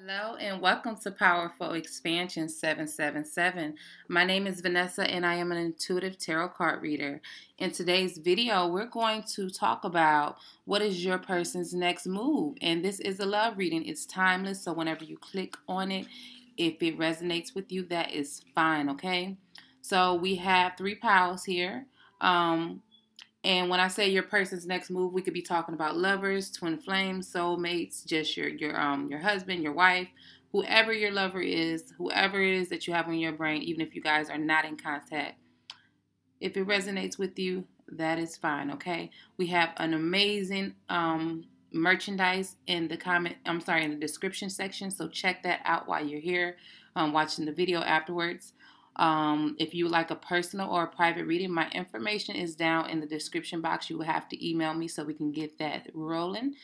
Hello and welcome to Powerful Expansions 777. My name is Vanessa and I am an intuitive tarot card reader. In today's video, we're going to talk about what is your person's next move. And this is a love reading. It's timeless, so whenever you click on it, if it resonates with you, that is fine, okay? So we have three piles here. And when I say your person's next move, we could be talking about lovers, twin flames, soulmates, just your husband, your wife, whoever your lover is, whoever it is that you have on your brain, even if you guys are not in contact. If it resonates with you, that is fine, okay? We have an amazing merchandise in the description section, so check that out while you're here watching the video afterwards. If you would like a personal or a private reading, my information is down in the description box. You will have to email me so we can get that rolling.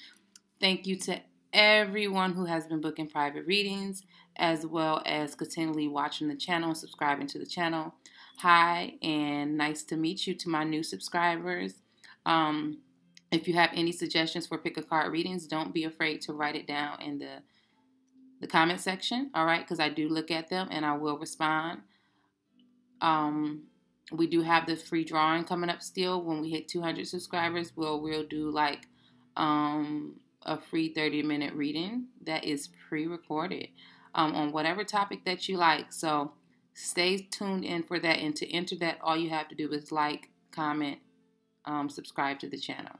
Thank you to everyone who has been booking private readings, as well as continually watching the channel and subscribing to the channel. Hi, and nice to meet you to my new subscribers. If you have any suggestions for pick a card readings, don't be afraid to write it down in the comment section, all right, because I do look at them and I will respond. We do have the free drawing coming up still. When we hit 200 subscribers, we'll do like a free 30-minute reading that is pre-recorded on whatever topic that you like. So stay tuned in for that. And to enter that, all you have to do is like, comment, subscribe to the channel.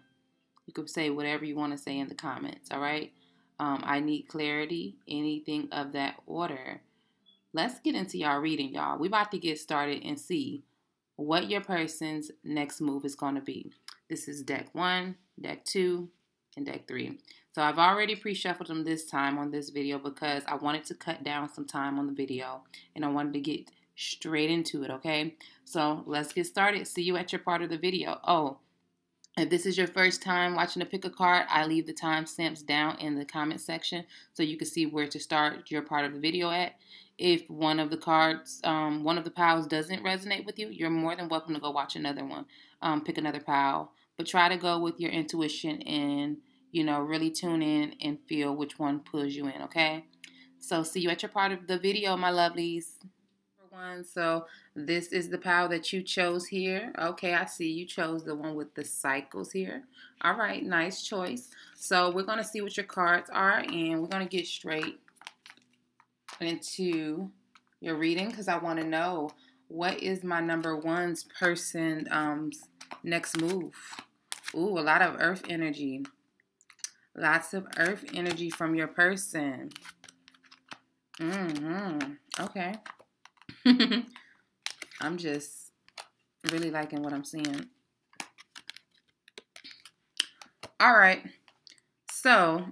You can say whatever you want to say in the comments, all right? I need clarity, anything of that order. Let's get into y'all reading, y'all. We're about to get started and see what your person's next move is going to be. This is deck 1, deck 2, and deck 3. So I've already pre-shuffled them this time on this video because I wanted to cut down some time on the video and I wanted to get straight into it, okay? So let's get started. See you at your part of the video. Oh, if this is your first time watching a pick a card, I leave the timestamps down in the comment section so you can see where to start your part of the video at. If one of the cards, one of the piles doesn't resonate with you, you're more than welcome to go watch another one, pick another pile. But try to go with your intuition and, you know, really tune in and feel which one pulls you in, okay? So see you at your part of the video, my lovelies. So this is the pile that you chose here. Okay, I see you chose the one with the cycles here. All right, nice choice. So we're going to see what your cards are and we're going to get straight into your reading because I want to know what is my number one's person next move. Ooh, a lot of earth energy. Lots of earth energy from your person. Okay. I'm just really liking what I'm seeing. All right. So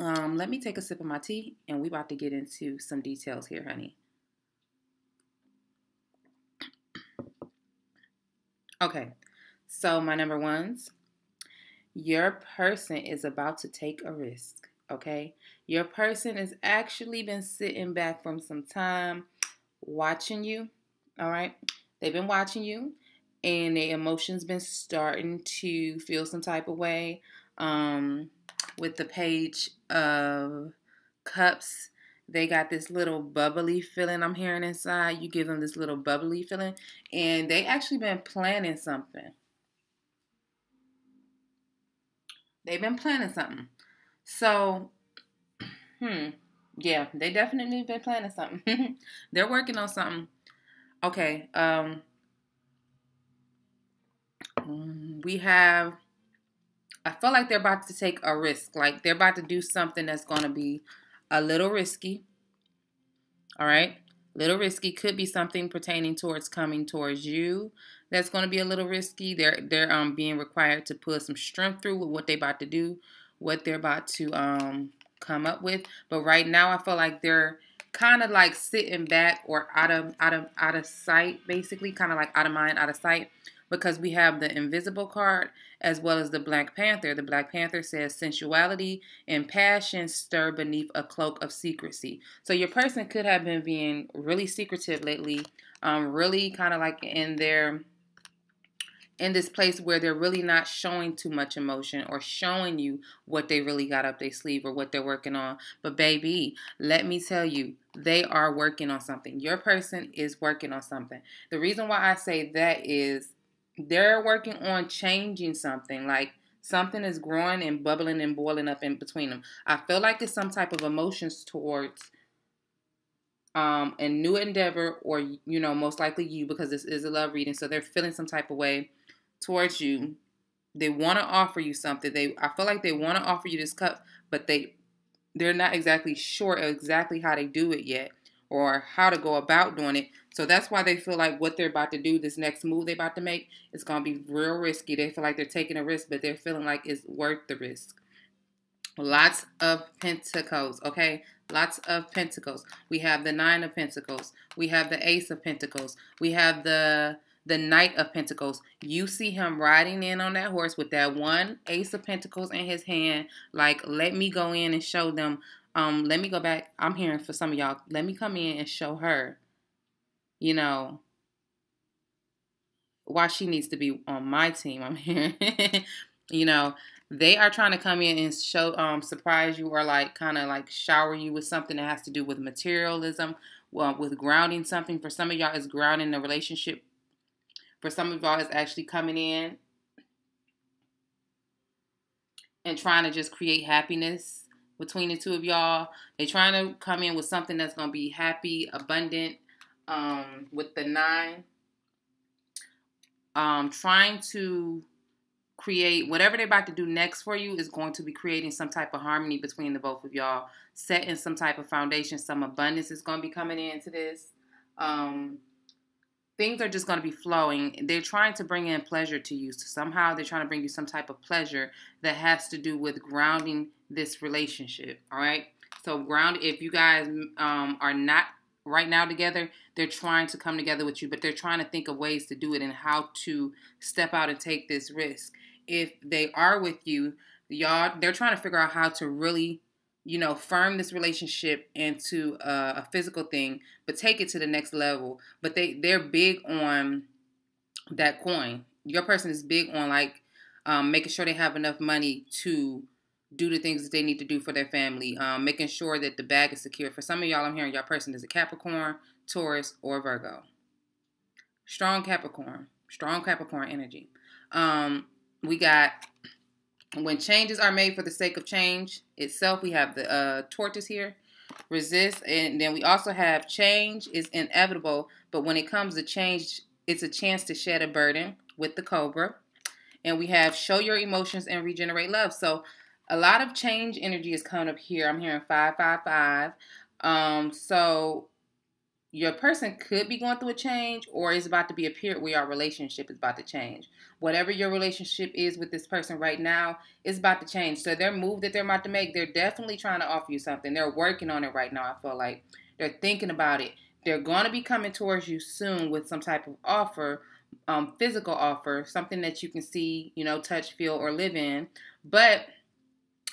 let me take a sip of my tea, and we about to get into some details here, honey. Okay, so my number ones, your person is about to take a risk, okay? Your person has actually been sitting back from some time watching you, all right? They've been watching you, and their emotions been starting to feel some type of way. With the Page of Cups, they got this little bubbly feeling I'm hearing inside. You give them this little bubbly feeling, and they actually been planning something. They've been planning something. So, yeah, they definitely been planning something. They're working on something. Okay, we have... I feel like they're about to take a risk. Like they're about to do something that's going to be a little risky. All right. Little risky could be something pertaining towards coming towards you. That's going to be a little risky. They're being required to pull some strength through with what they're about to do, what they're about to come up with. But right now I feel like they're kind of like sitting back or out of sight, basically, kind of like out of mind, out of sight. Because we have the Invisible card as well as the Black Panther. The Black Panther says sensuality and passion stir beneath a cloak of secrecy. So your person could have been being really secretive lately, really kind of like in their in this place where they're really not showing too much emotion or showing you what they really got up their sleeve or what they're working on. But baby, let me tell you, they are working on something. Your person is working on something. The reason why I say that is they're working on changing something. Like something is growing and bubbling and boiling up in between them. I feel like there's some type of emotions towards a new endeavor, or, you know, most likely you, because this is a love reading. So they're feeling some type of way towards you. They want to offer you something. I feel like they want to offer you this cup, but they're not exactly sure exactly how they do it yet, or how to go about doing it. So that's why they feel like what they're about to do, this next move they're about to make, is going to be real risky. They feel like they're taking a risk, but they're feeling like it's worth the risk. Lots of Pentacles, okay? Lots of Pentacles. We have the Nine of Pentacles. We have the Ace of Pentacles. We have the Knight of Pentacles. You see him riding in on that horse with that one Ace of Pentacles in his hand. Like, let me go in and show them. Let me go back. I'm hearing for some of y'all, let me come in and show her, you know, why she needs to be on my team. I'm hearing, you know, they are trying to come in and show, surprise you, or like kind of like shower you with something that has to do with materialism, with grounding something. For some of y'all, it's grounding the relationship. For some of y'all, it's actually coming in and trying to just create happiness between the two of y'all. They're trying to come in with something that's going to be happy, abundant, with the Nine. Trying to create whatever they're about to do next for you is going to be creating some type of harmony between the both of y'all, setting some type of foundation. Some abundance is going to be coming into this. Things are just going to be flowing. They're trying to bring in pleasure to you. So somehow they're trying to bring you some type of pleasure that has to do with grounding this relationship. All right. So ground, if you guys are not right now together, they're trying to come together with you, but they're trying to think of ways to do it and how to step out and take this risk. If they are with you, y'all, they're trying to figure out how to really, you know, firm this relationship into a physical thing, but take it to the next level. But they're big on that coin. Your person is big on, like, making sure they have enough money to do the things that they need to do for their family, making sure that the bag is secure. For some of y'all, I'm hearing your person is a Capricorn, Taurus, or Virgo. Strong Capricorn energy. We got... when changes are made for the sake of change itself, we have the Tortoise here, resist. And then we also have change is inevitable, but when it comes to change, it's a chance to shed a burden with the Cobra. And we have show your emotions and regenerate love. So a lot of change energy is coming up here. I'm hearing 555. So your person could be going through a change, or it's about to be a period where your relationship is about to change. Whatever your relationship is with this person right now is about to change. So their move that they're about to make, they're definitely trying to offer you something. They're working on it right now, I feel like. They're thinking about it. They're going to be coming towards you soon with some type of offer, physical offer, something that you can see, you know, touch, feel, or live in. But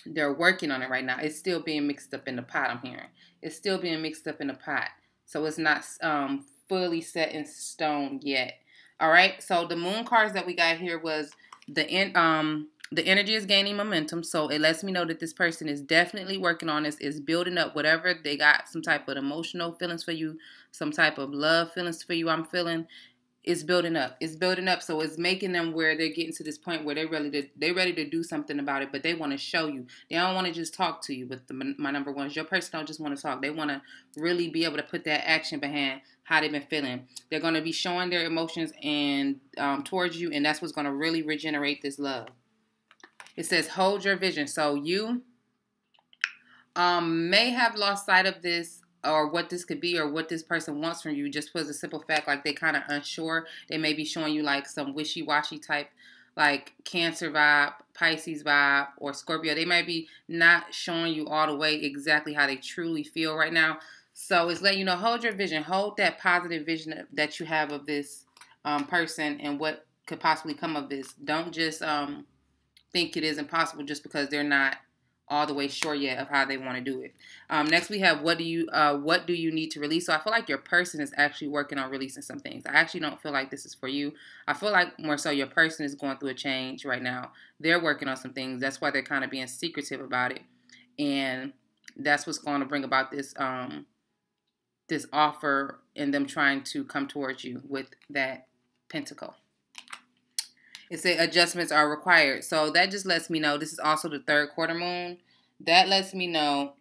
they're working on it right now. It's still being mixed up in the pot, I'm hearing. It's still being mixed up in the pot. So it's not fully set in stone yet. All right. So the moon cards that we got here was the energy is gaining momentum. So it lets me know that this person is definitely working on this, is building up whatever they got, some type of emotional feelings for you, some type of love feelings for you. I'm feeling it's building up. It's building up. So it's making them where they're getting to this point where they're ready to do something about it, but they want to show you. They don't want to just talk to you with my number ones. Your person don't just want to talk. They want to really be able to put that action behind how they've been feeling. They're going to be showing their emotions and towards you, and that's what's going to really regenerate this love. It says hold your vision. So you may have lost sight of this, or what this could be, or what this person wants from you, just for the simple fact, like, they kind of unsure. They may be showing you like some wishy-washy type, like Cancer vibe, Pisces vibe, or Scorpio. They might be not showing you all the way exactly how they truly feel right now. So it's letting you know, hold your vision, hold that positive vision that you have of this person and what could possibly come of this. Don't just think it is impossible just because they're not all the way sure yet of how they want to do it. Next we have, what do you need to release? So I feel like your person is actually working on releasing some things. I actually don't feel like this is for you. I feel like more so your person is going through a change right now. They're working on some things. That's why they're kind of being secretive about it. And that's what's going to bring about this this offer and them trying to come towards you with that pentacle. It says adjustments are required. So that just lets me know, this is also the third quarter moon. That lets me know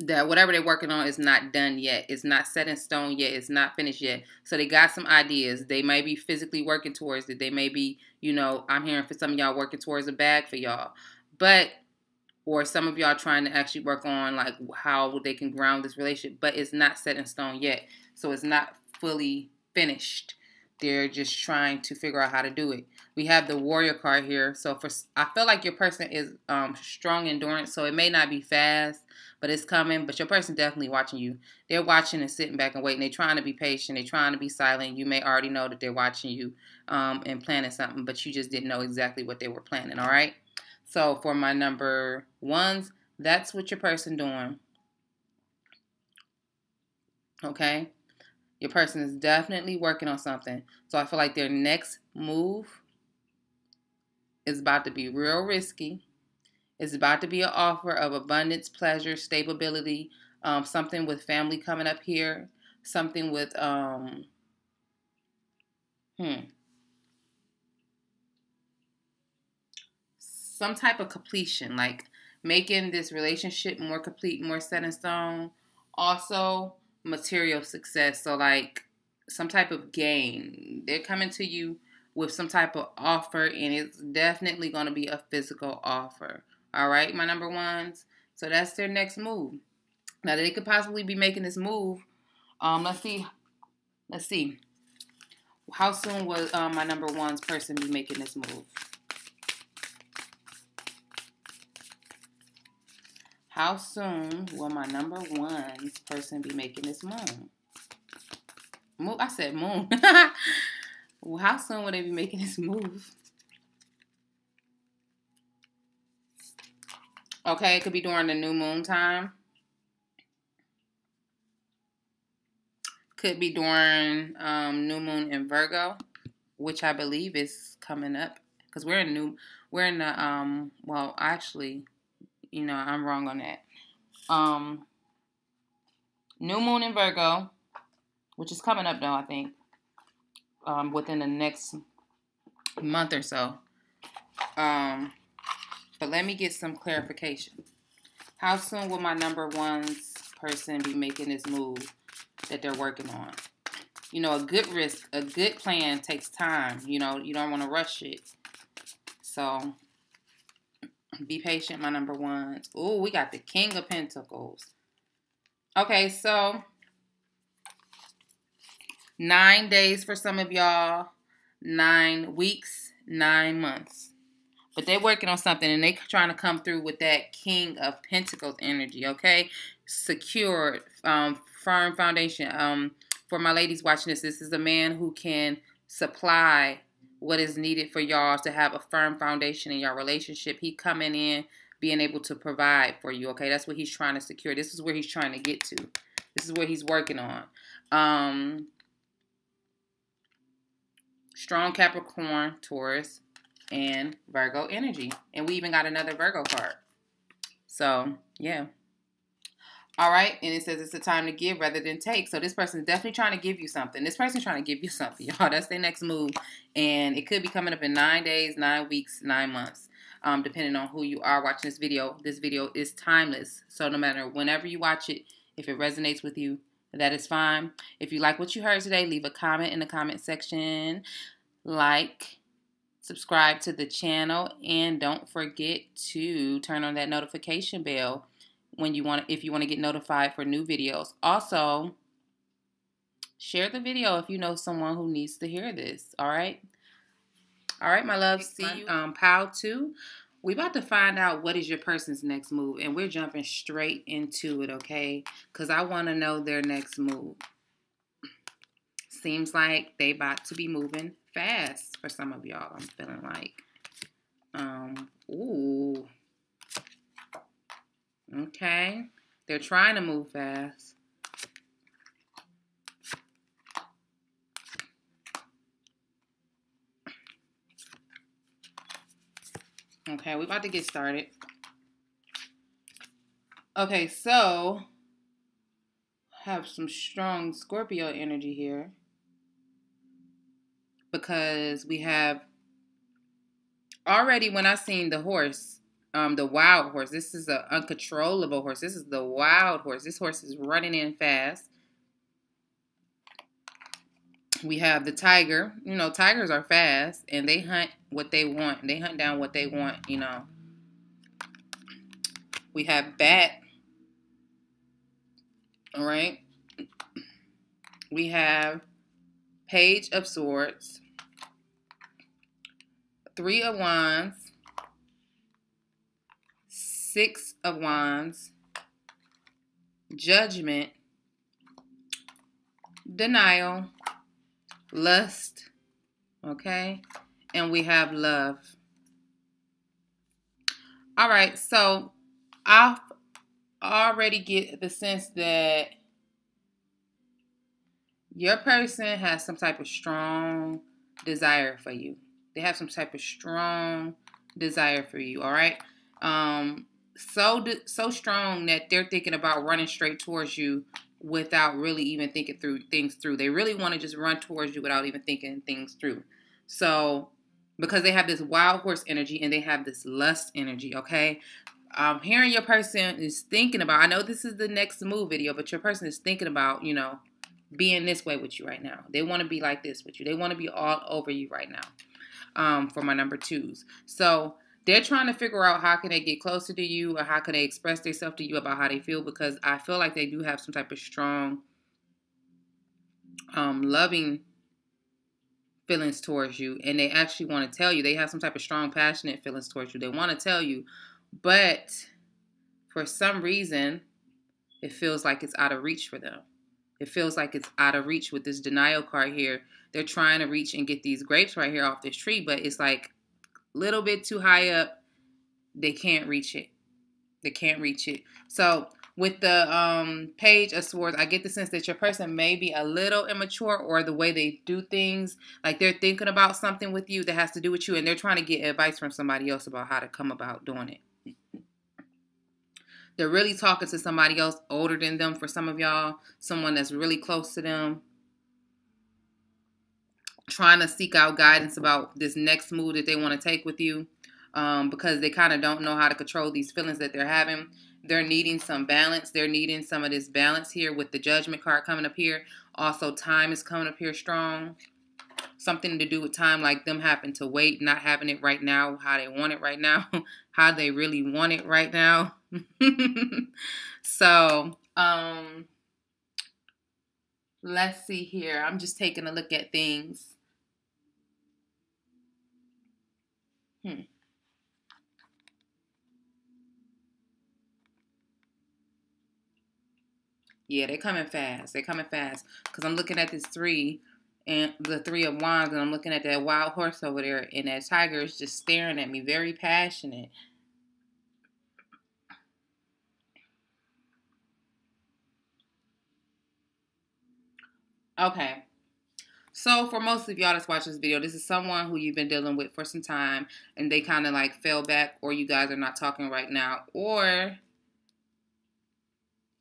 that whatever they're working on is not done yet. It's not set in stone yet. It's not finished yet. So they got some ideas. They may be physically working towards it. They may be, you know, I'm hearing for some of y'all working towards a bag for y'all. But, or some of y'all trying to actually work on like how they can ground this relationship. But it's not set in stone yet. So it's not fully finished. They're just trying to figure out how to do it. We have the warrior card here. So for, I feel like your person is strong endurance. So it may not be fast, but it's coming. But your person definitely watching you. They're watching and sitting back and waiting. They're trying to be patient. They're trying to be silent. You may already know that they're watching you and planning something, but you just didn't know exactly what they were planning, all right? So for my number ones, that's what your person doing, okay? Your person is definitely working on something. So I feel like their next move is about to be real risky. It's about to be an offer of abundance, pleasure, stability, something with family coming up here, something with, some type of completion, like making this relationship more complete, more set in stone. Also, material success, so like some type of gain. They're coming to you with some type of offer, and it's definitely going to be a physical offer. All right, my number ones. So that's their next move. Now they could possibly be making this move. Let's see. How soon will my number ones person be making this move? How soon will my number one person be making this moon? I said moon. Well, how soon will they be making this move? Okay, it could be during the new moon time. Could be during new moon in Virgo, which I believe is coming up because actually. You know, I'm wrong on that. New moon in Virgo, which is coming up, though, I think, within the next month or so. But let me get some clarification. How soon will my number one's person be making this move that they're working on? You know, a good risk, a good plan takes time. You know, you don't want to rush it. So be patient, my number ones. Oh, we got the King of Pentacles. Okay, so 9 days for some of y'all, 9 weeks, 9 months. But they're working on something, and they're trying to come through with that King of Pentacles energy, okay? Secured, firm foundation. For my ladies watching this, this is a man who can supply what is needed for y'all to have a firm foundation in your relationship. He coming in, being able to provide for you, okay? That's what he's trying to secure. This is where he's trying to get to. This is what he's working on. Strong Capricorn, Taurus, and Virgo energy. And we even got another Virgo card. So, yeah. All right, and it says it's the time to give rather than take. So this person is definitely trying to give you something. This person's trying to give you something, y'all. That's their next move. And it could be coming up in 9 days, 9 weeks, 9 months, depending on who you are watching this video. This video is timeless. So no matter whenever you watch it, if it resonates with you, that is fine. If you like what you heard today, leave a comment in the comment section. Like, subscribe to the channel, and don't forget to turn on that notification bell if you want to get notified for new videos. Also, share the video if you know someone who needs to hear this, all right? All right, my love, see you. Pile 2. We about to find out what is your person's next move, and we're jumping straight into it, okay? Because I want to know their next move. Seems like they about to be moving fast for some of y'all, I'm feeling like. Ooh. Okay? They're trying to move fast. Okay, we're about to get started. Okay, so have some strong Scorpio energy here because we have already when I seen the horse, the wild horse. This is an uncontrollable horse. This is the wild horse. This horse is running in fast. We have the tiger. You know, tigers are fast and they hunt what they want. They hunt down what they want, you know. We have bat. All right. We have Page of Swords, Three of Wands, Six of Wands, Judgment, Denial, Lust, okay? And we have Love. All right, so I already get the sense that your person has some type of strong desire for you. They have some type of strong desire for you, all right? So strong that they're thinking about running straight towards you without really even thinking things through. They really want to just run towards you without even thinking things through. So, because they have this wild horse energy and they have this lust energy, okay? Hearing your person is thinking about, I know this is the next move video, but your person is thinking about, you know, being this way with you right now. They want to be like this with you. They want to be all over you right now, for my number twos. So, they're trying to figure out how can they get closer to you or how can they express themselves to you about how they feel, because I feel like they do have some type of strong, loving feelings towards you, and they actually want to tell you. They have some type of strong, passionate feelings towards you. They want to tell you, but for some reason, it feels like it's out of reach for them. It feels like it's out of reach with this denial card here. They're trying to reach and get these grapes right here off this tree, but it's like little bit too high up. They can't reach it. They can't reach it. So with the Page of Swords, I get the sense that your person may be a little immature, or the way they do things, like they're thinking about something with you that has to do with you and they're trying to get advice from somebody else about how to come about doing it. They're really talking to somebody else older than them for some of y'all, someone that's really close to them, trying to seek out guidance about this next move that they want to take with you, because they kind of don't know how to control these feelings that they're having. They're needing some balance. They're needing some of this balance here with the Judgment card coming up here. Also, time is coming up here strong. Something to do with time, like them having to wait, not having it right now, how they want it right now, how they really want it right now. So, let's see here. I'm just taking a look at things. Yeah, they're coming fast. They're coming fast. Because I'm looking at this three, and the Three of Wands, and I'm looking at that wild horse over there, and that tiger is just staring at me, very passionate. Okay, so for most of y'all that's watching this video, this is someone who you've been dealing with for some time, and they kind of like fell back, or you guys are not talking right now, or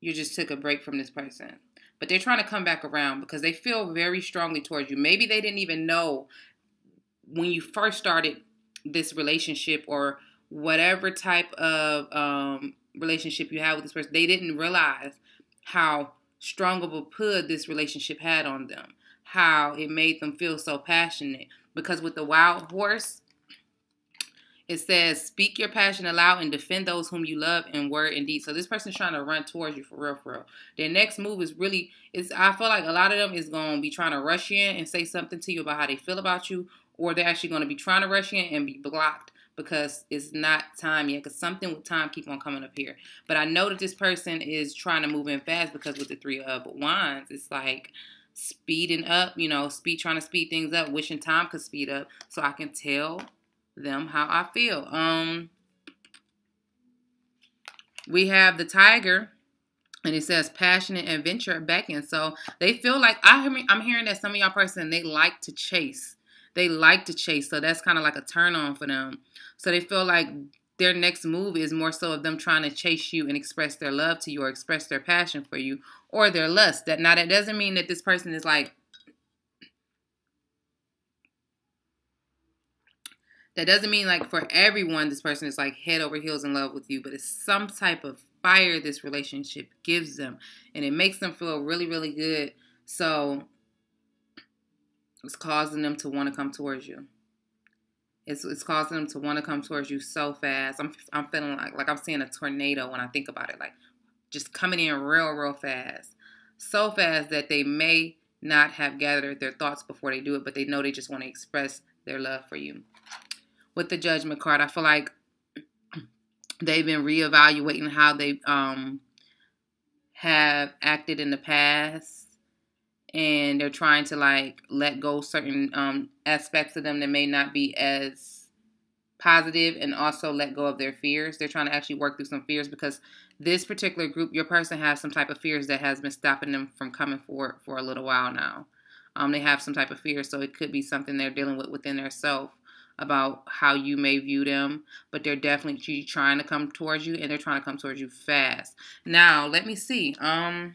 you just took a break from this person. But they're trying to come back around because they feel very strongly towards you. Maybe they didn't even know when you first started this relationship or whatever type of relationship you have with this person. They didn't realize how strong of a pull this relationship had on them, how it made them feel so passionate. Because with the wild horse, it says, speak your passion aloud and defend those whom you love in word and deed. So this person's trying to run towards you for real, for real. Their next move is really, I feel like a lot of them is going to be trying to rush in and say something to you about how they feel about you, or they're actually going to be trying to rush in and be blocked because it's not time yet, because something with time keep on coming up here. But I know that this person is trying to move in fast because with the Three of Wands, it's like speeding up, you know, trying to speed things up, wishing time could speed up so I can tell them how I feel. we have the tiger, and it says passionate adventure beckons. So they feel like, I'm hearing that some of y'all person, they like to chase. They like to chase. So that's kind of like a turn on for them. So they feel like their next move is more so of them trying to chase you and express their love to you or express their passion for you or their lust. That, now, that doesn't mean that this person is like, that doesn't mean like for everyone this person is like head over heels in love with you, but it's some type of fire this relationship gives them, and it makes them feel really, really good. So it's causing them to want to come towards you. It's causing them to want to come towards you so fast. I'm feeling like I'm seeing a tornado when I think about it, like just coming in real fast. So fast that they may not have gathered their thoughts before they do it, but they know they just want to express their love for you. With the Judgment card, I feel like they've been reevaluating how they have acted in the past, and they're trying to like let go certain aspects of them that may not be as positive, and also let go of their fears. They're trying to actually work through some fears, because this particular group, your person has some type of fears that has been stopping them from coming forward for a little while now. They have some type of fear, so it could be something they're dealing with within their self about how you may view them, but they're definitely trying to come towards you, and they're trying to come towards you fast. Now, let me see. Let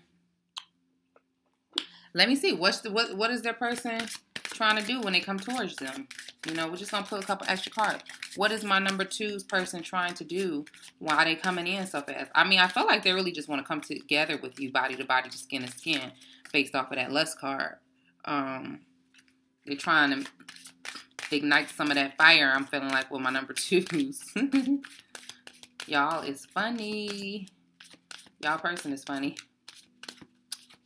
me see. What is their person trying to do when they come towards them? You know, we're just gonna put a couple extra cards. What is my number two's person trying to do? Why are they coming in so fast? I mean, I feel like they really just want to come together with you, body to body, skin to skin, based off of that lust card. They're trying to ignite some of that fire. I'm feeling like, well, my number twos. Y'all is funny. Y'all person is funny.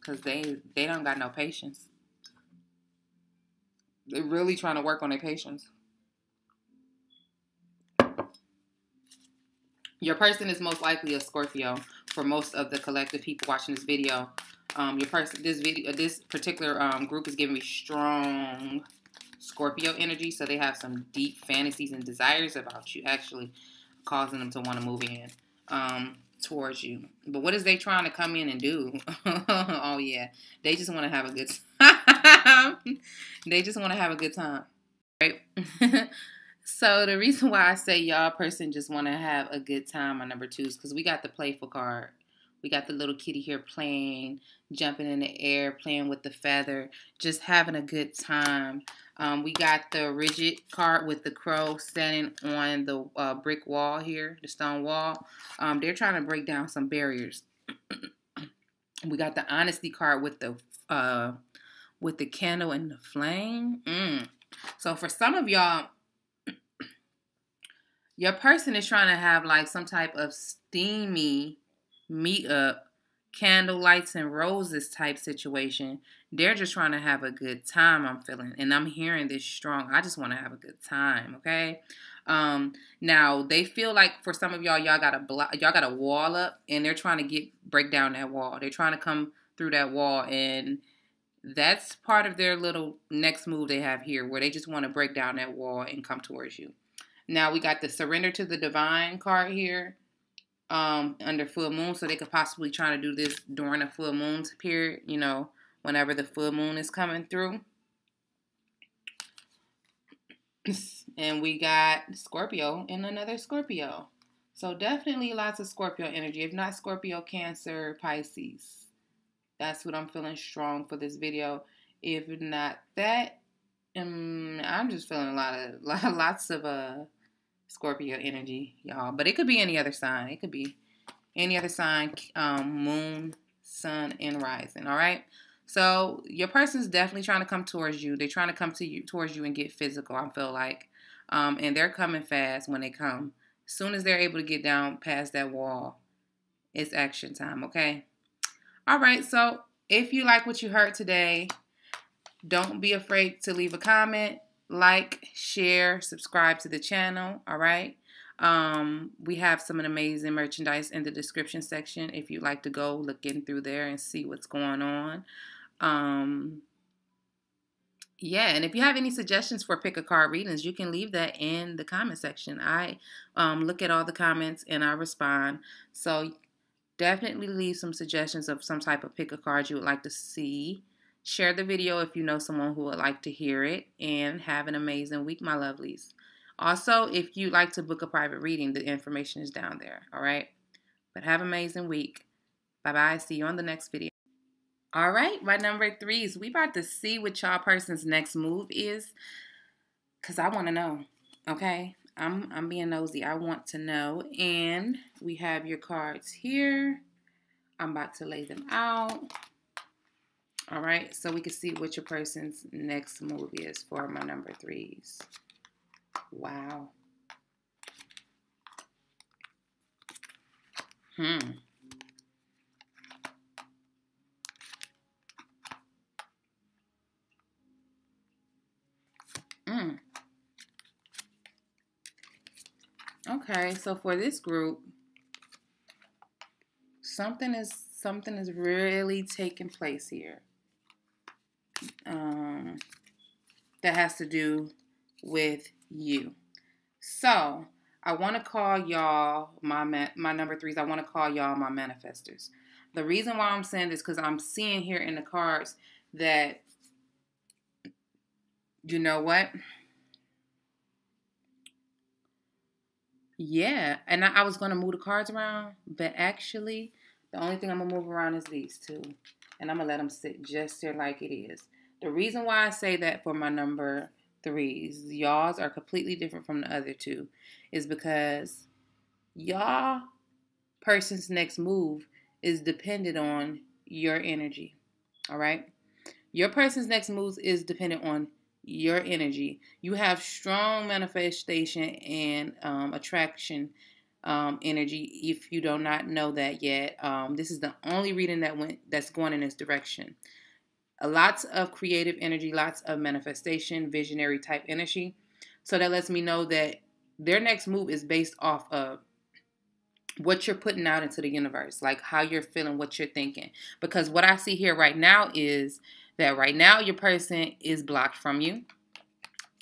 Because they don't got no patience. They're really trying to work on their patience. Your person is most likely a Scorpio for most of the collective people watching this video. Your person, this particular group is giving me strong Scorpio energy, so they have some deep fantasies and desires about you, actually causing them to want to move in towards you. But what is they trying to come in and do? Oh yeah, they just want to have a good time. They just want to have a good time, right? So the reason why I say y'all person just want to have a good time, my number two, is because we got the playful card. We got the little kitty here playing, jumping in the air, playing with the feather, just having a good time. We got the rigid card with the crow standing on the brick wall here, the stone wall. They're trying to break down some barriers. We got the honesty card with the candle and the flame. So for some of y'all, your person is trying to have like some type of steamy meet up, candle lights and roses type situation. They're just trying to have a good time, I'm feeling, and I'm hearing this strong. I just want to have a good time, okay? Now they feel like for some of y'all, y'all got a wall up, and they're trying to break down that wall. They're trying to come through that wall, and that's part of their little next move they have here, where they just want to break down that wall and come towards you. Now we got the surrender to the divine card here. Under full moon, so they could possibly try to do this during a full moon period, you know, whenever the full moon is coming through. And we got Scorpio and another Scorpio. So definitely lots of Scorpio energy. If not Scorpio, Cancer, Pisces. That's what I'm feeling strong for this video. If not that, I'm just feeling a lot of Scorpio energy, y'all. But it could be any other sign. It could be any other sign, moon, sun, and rising, all right? So your person's definitely trying to come towards you. They're trying to come towards you and get physical, I feel like. And they're coming fast when they come. As soon as they're able to get down past that wall, it's action time, okay? All right, so if you like what you heard today, don't be afraid to leave a comment. Like, share, subscribe to the channel, all right? We have some amazing merchandise in the description section if you'd like to go look in through there and see what's going on. Yeah, and if you have any suggestions for pick a card readings, you can leave that in the comment section. I look at all the comments and I respond. So definitely leave some suggestions of some type of pick a card you would like to see. Share the video if you know someone who would like to hear it. And have an amazing week, my lovelies. Also, if you'd like to book a private reading, the information is down there, all right? But have an amazing week. Bye-bye. See you on the next video. All right, my number threes. We about to see what y'all person's next move is, because I want to know, okay? I'm being nosy. I want to know. And we have your cards here. I'm about to lay them out. All right, so we can see what your person's next move is for my number threes. Wow. Okay, so for this group, something is really taking place here. That has to do with you. So I want to call y'all my number threes. I want to call y'all my manifestors. The reason why I'm saying this, because I'm seeing here in the cards that, you know what? Yeah, and I was going to move the cards around, but actually the only thing I'm going to move around is these two. And I'm going to let them sit just there like it is. The reason why I say that for my number threes, y'all's are completely different from the other two, is because y'all person's next move is dependent on your energy. All right? Your person's next move is dependent on your energy. You have strong manifestation and attraction energy. If you do not know that yet, this is the only reading that's going in this direction. Lots of creative energy, lots of manifestation, visionary type energy. So that lets me know that their next move is based off of what you're putting out into the universe, like how you're feeling, what you're thinking. Because what I see here right now is that right now your person is blocked from you.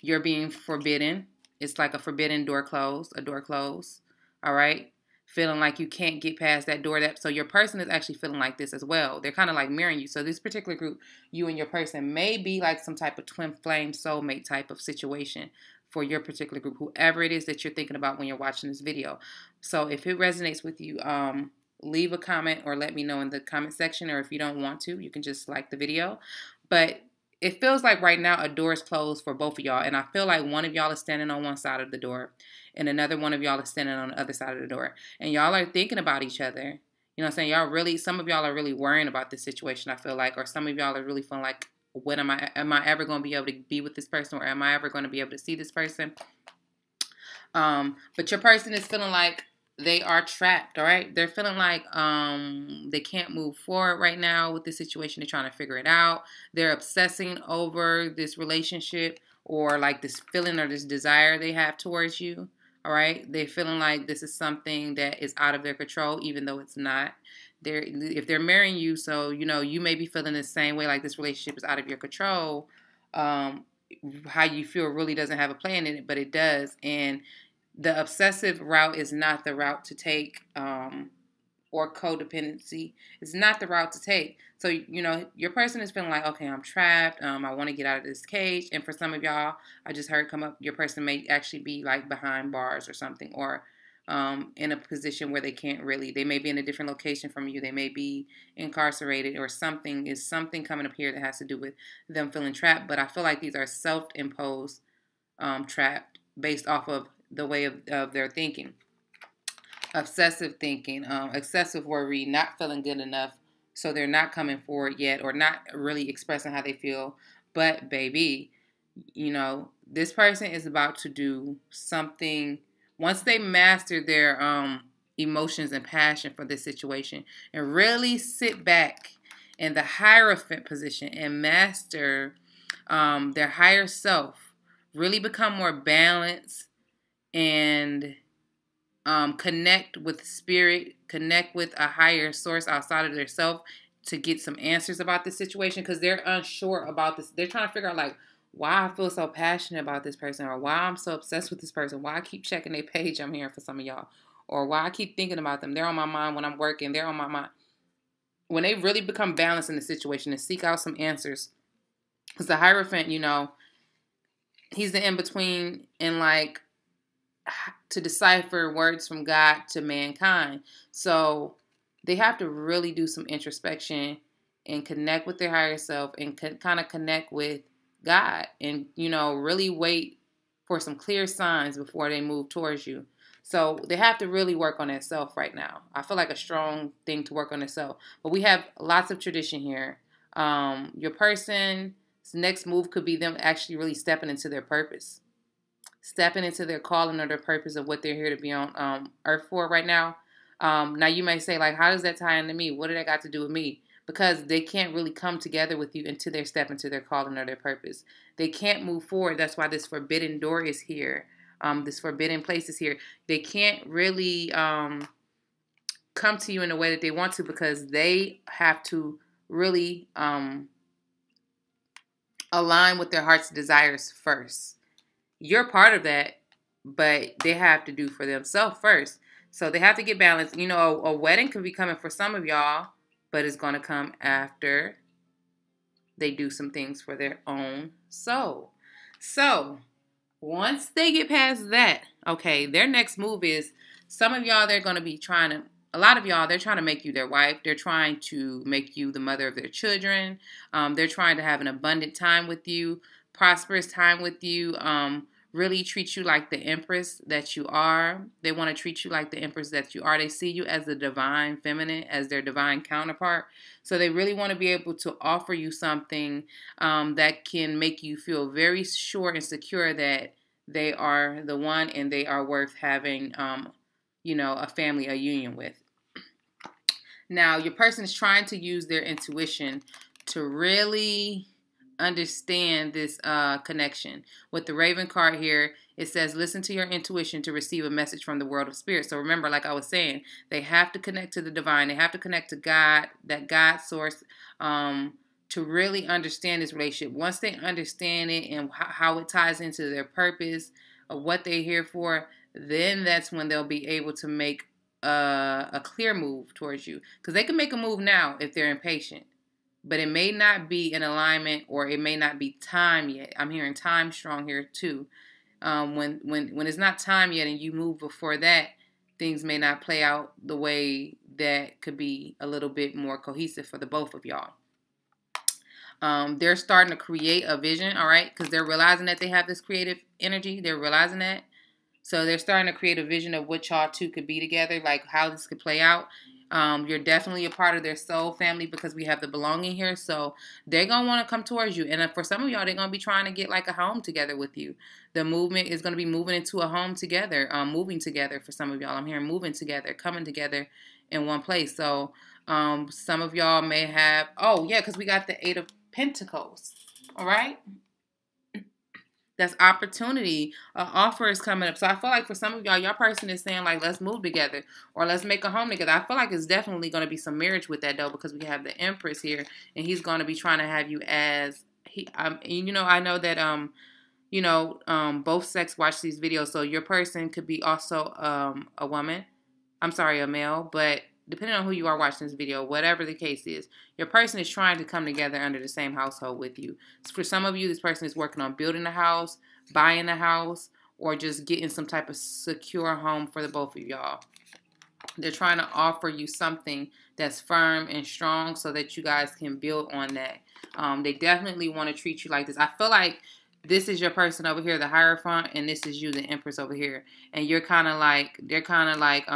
You're being forbidden. It's like a forbidden door closed, a door closed. All right? Feeling like you can't get past that door. So your person is actually feeling like this as well. They're kind of like mirroring you. So this particular group, you and your person, may be like some type of twin flame soulmate type of situation for your particular group, whoever it is that you're thinking about when you're watching this video. So if it resonates with you, leave a comment or let me know in the comment section, or if you don't want to, you can just like the video. But it feels like right now a door is closed for both of y'all, and I feel like one of y'all is standing on one side of the door and another one of y'all is standing on the other side of the door, and y'all are thinking about each other. You know what I'm saying? Some of y'all are really worrying about this situation, I feel like, or some of y'all are really feeling like, what am I ever going to be able to be with this person, or am I ever going to be able to see this person? But your person is feeling like they are trapped, all right? They're feeling like they can't move forward right now with the situation. They're trying to figure it out. They're obsessing over this relationship, or like this feeling or this desire they have towards you, all right? They're feeling like this is something that is out of their control, even though it's not. If they're marrying you, so, you know, you may be feeling the same way, like this relationship is out of your control. How you feel really doesn't have a plan in it, but it does. And the obsessive route is not the route to take, or codependency. It's not the route to take. So, you know, your person is feeling like, okay, I'm trapped. I want to get out of this cage. And for some of y'all, I just heard come up, your person may actually be like behind bars or something, or in a position where they can't really, they may be in a different location from you. They may be incarcerated, or something coming up here that has to do with them feeling trapped. But I feel like these are self-imposed trapped based off of the way of their thinking, obsessive thinking, excessive worry, not feeling good enough, so they're not coming forward yet, or not really expressing how they feel. But baby, you know, this person is about to do something. Once they master their emotions and passion for this situation, and really sit back in the Hierophant position and master their higher self, really become more balanced, and connect with spirit, connect with a higher source outside of their self to get some answers about the situation, because they're unsure about this. They're trying to figure out, like, why I feel so passionate about this person, or why I'm so obsessed with this person, why I keep checking their page, I'm hearing for some of y'all, or why I keep thinking about them. They're on my mind when I'm working. They're on my mind. When they really become balanced in the situation and seek out some answers, because the Hierophant, you know, he's the in-between and like to decipher words from God to mankind. So they have to really do some introspection and connect with their higher self and kind of connect with God and, you know, really wait for some clear signs before they move towards you. So they have to really work on that self right now. I feel like a strong thing to work on itself. But we have lots of tradition here. Your person's next move could be them actually really stepping into their purpose. Stepping into their calling or their purpose of what they're here to be on earth for right now. Now you may say, like, how does that tie into me? What did that got to do with me? Because they can't really come together with you until they step into their calling or their purpose. They can't move forward. That's why this forbidden door is here. This forbidden place is here. They can't really come to you in the way that they want to, because they have to really align with their heart's desires first. You're part of that, but they have to do for themselves first. So they have to get balanced. You know, a wedding could be coming for some of y'all, but it's going to come after they do some things for their own soul. So once they get past that, okay, their next move is, some of y'all, they're going to be trying to, a lot of y'all, they're trying to make you their wife. They're trying to make you the mother of their children. They're trying to have an abundant time with you, prosperous time with you, really treat you like the empress that you are. They want to treat you like the empress that you are. They see you as the divine feminine, as their divine counterpart. So they really want to be able to offer you something that can make you feel very sure and secure that they are the one and they are worth having, you know, a family, a union with. Now, your person is trying to use their intuition to really understand this connection. With the Raven card here, it says, listen to your intuition to receive a message from the world of spirit. So remember, like I was saying, they have to connect to the divine. They have to connect to God, that God source, to really understand this relationship. Once they understand it and how it ties into their purpose of what they're here for, then that's when they'll be able to make a clear move towards you. Because they can make a move now if they're impatient. But it may not be in alignment, or it may not be time yet. I'm hearing time strong here too. When it's not time yet and you move before that, things may not play out the way that could be a little bit more cohesive for the both of y'all. They're starting to create a vision, all right? Because they're realizing that they have this creative energy. They're realizing that. So they're starting to create a vision of what y'all two could be together, like how this could play out. You're definitely a part of their soul family, because we have the belonging here. So they're going to want to come towards you. And for some of y'all, they're going to be trying to get like a home together with you. The movement is going to be moving into a home together, moving together for some of y'all. I'm hearing moving together, coming together in one place. So some of y'all may have, oh yeah, because we got the 8 of Pentacles. All right. That's opportunity. Offer is coming up. So I feel like for some of y'all, your person is saying, like, let's move together or let's make a home together. I feel like it's definitely going to be some marriage with that, though, because we have the Empress here, and he's going to be trying to have you as he. You know, I know that, you know, both sex watch these videos. So your person could be also a woman. I'm sorry, a male. But depending on who you are watching this video, whatever the case is, your person is trying to come together under the same household with you. For some of you, this person is working on building a house, buying a house, or just getting some type of secure home for the both of y'all. They're trying to offer you something that's firm and strong so that you guys can build on that. They definitely want to treat you like this. I feel like this is your person over here, the Hierophant, and this is you, the Empress over here. And you're kind of like, they're kind of like,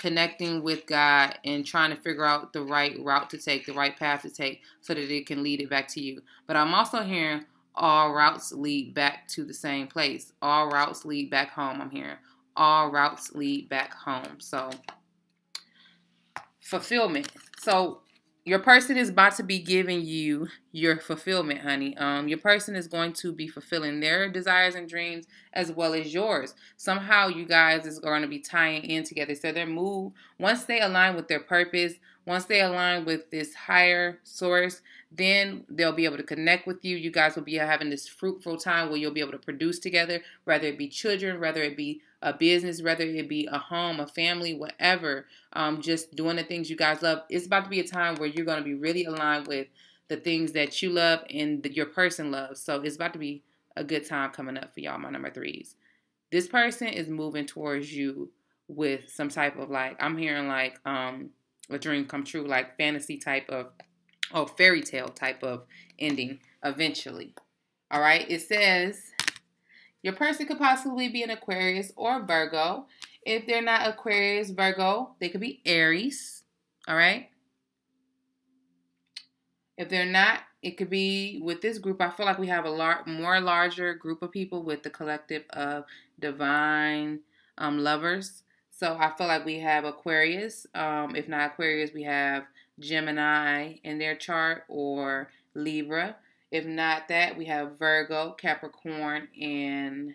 connecting with God and trying to figure out the right route to take, the right path to take, so that it can lead it back to you. But I'm also hearing all routes lead back to the same place. All routes lead back home. I'm hearing all routes lead back home. So fulfillment. So Your person is about to be giving you your fulfillment, honey. Your person is going to be fulfilling their desires and dreams as well as yours. Somehow you guys is going to be tying in together. So their move, once they align with their purpose, once they align with this higher source, then they'll be able to connect with you. You guys will be having this fruitful time where you'll be able to produce together, whether it be children, whether it be a business, whether it be a home, a family, whatever, just doing the things you guys love. It's about to be a time where you're going to be really aligned with the things that you love and that your person loves. So it's about to be a good time coming up for y'all, my number threes. This person is moving towards you with some type of, like, I'm hearing like a dream come true, like fantasy type of, oh, fairy tale type of ending eventually. All right. It says your person could possibly be an Aquarius or Virgo. If they're not Aquarius, Virgo, they could be Aries. All right. If they're not, it could be with this group. I feel like we have a larger group of people with the collective of divine lovers. So I feel like we have Aquarius. If not Aquarius, we have Gemini in their chart, or Libra. If not that, we have Virgo, Capricorn, and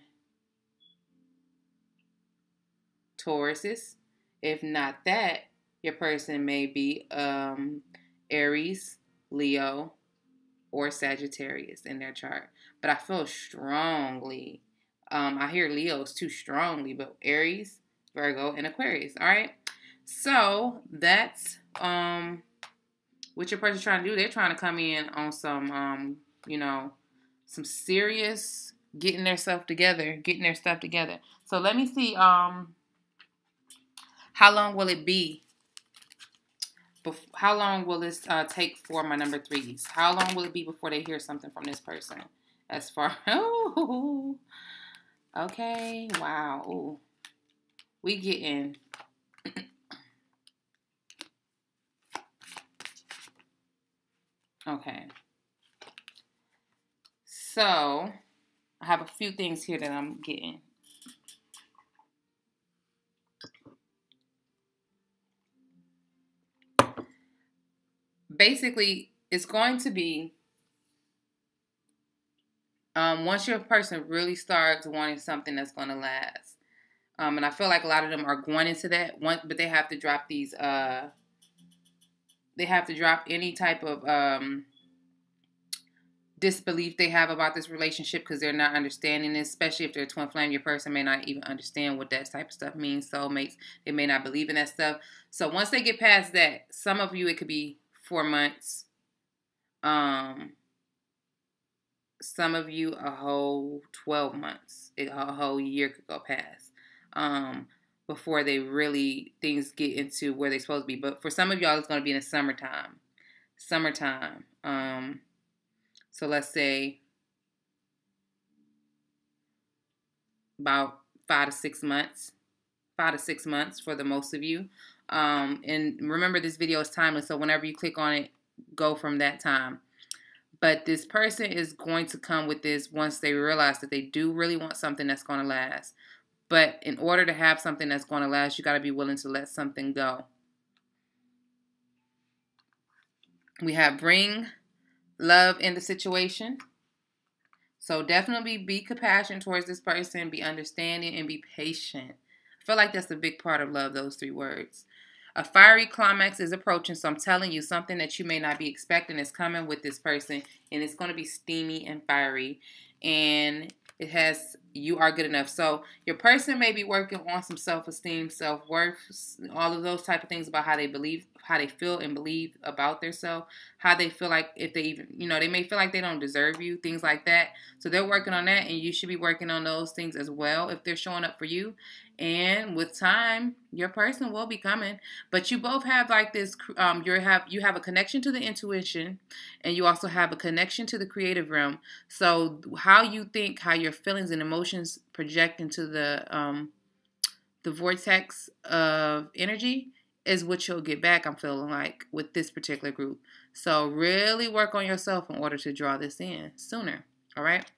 Tauruses. If not that, your person may be Aries, Leo, or Sagittarius in their chart. But I feel strongly, I hear Leo's too strongly, but Aries, Virgo, and Aquarius. All right. So that's what your person's trying to do. They're trying to come in on some, you know, some serious getting their stuff together, getting their stuff together. So let me see, how long will it be? How long will this take for my number threes? How long will it be before they hear something from this person? As far, ooh, okay, wow, ooh, we getting. Okay, so I have a few things here that I'm getting. Basically, it's going to be, once your person really starts wanting something that's going to last, and I feel like a lot of them are going into that one, but they have to drop these, they have to drop any type of disbelief they have about this relationship, because they're not understanding this, especially if they're a twin flame. Your person may not even understand what that type of stuff means. Soulmates, they may not believe in that stuff. So once they get past that, some of you, it could be 4 months. Some of you, a whole 12 months. A whole year could go past. Before they really, things get into where they're supposed to be. But for some of y'all, it's going to be in the summertime. Summertime. So let's say about 5 to 6 months. 5 to 6 months for the most of you. And remember, this video is timeless, so whenever you click on it, go from that time. But this person is going to come with this once they realize that they do really want something that's going to last. But in order to have something that's going to last, you got to be willing to let something go. We have bring love in the situation. So definitely be compassionate towards this person, be understanding, and be patient. I feel like that's a big part of love, those three words. A fiery climax is approaching, so I'm telling you, something that you may not be expecting is coming with this person, and it's going to be steamy and fiery, and it has, you are good enough. So your person may be working on some self-esteem, self-worth, all of those type of things about how they believe, how they feel and believe about themselves, how they feel like if they even, you know, they may feel like they don't deserve you, things like that. So they're working on that, and you should be working on those things as well if they're showing up for you. And with time, your person will be coming. But you both have like this, you have a connection to the intuition, and you also have a connection to the creative realm. So how you think, how your feelings and emotions project into the vortex of energy is what you'll get back, I'm feeling like, with this particular group. So really work on yourself in order to draw this in sooner, all right?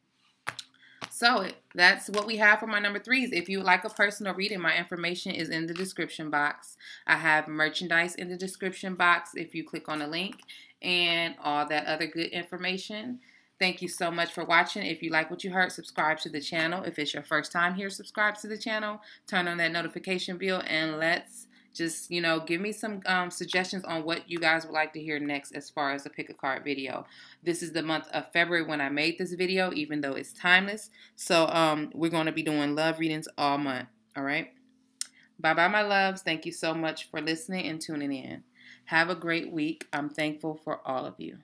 So that's what we have for my number threes. If you would like a personal reading, my information is in the description box. I have merchandise in the description box if you click on the link and all that other good information. Thank you so much for watching. If you like what you heard, subscribe to the channel. If it's your first time here, subscribe to the channel. Turn on that notification bell and let's just, you know, give me some suggestions on what you guys would like to hear next as far as a pick a card video. This is the month of February when I made this video, even though it's timeless. So we're going to be doing love readings all month, all right? Bye-bye, my loves. Thank you so much for listening and tuning in. Have a great week. I'm thankful for all of you.